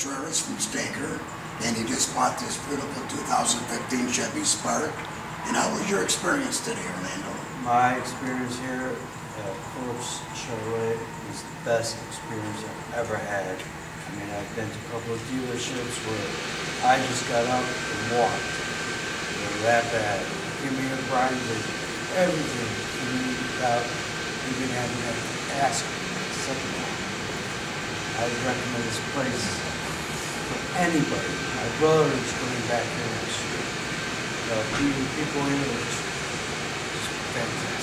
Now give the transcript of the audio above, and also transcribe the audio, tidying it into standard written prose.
Contreras from Staker, and he just bought this beautiful 2015 Chevy Spark. And how was your experience today, Orlando? My experience here at Forbes Chevrolet is the best experience I've ever had. I mean, I've been to a couple of dealerships where I just got up and walked. They were that bad. Give me a grind with everything you need without even having to ask something. I would recommend this place for anybody. My brother is coming back here next year. The people here are just fantastic.